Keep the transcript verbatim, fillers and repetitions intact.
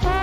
What?